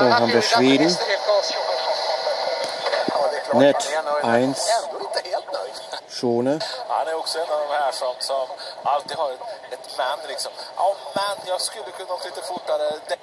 So haben wir Schweden. Nät 1 Skåne. Han är också en av de här som alltid har ett men liksom. Ja men jag skulle kunna åka lite fortare.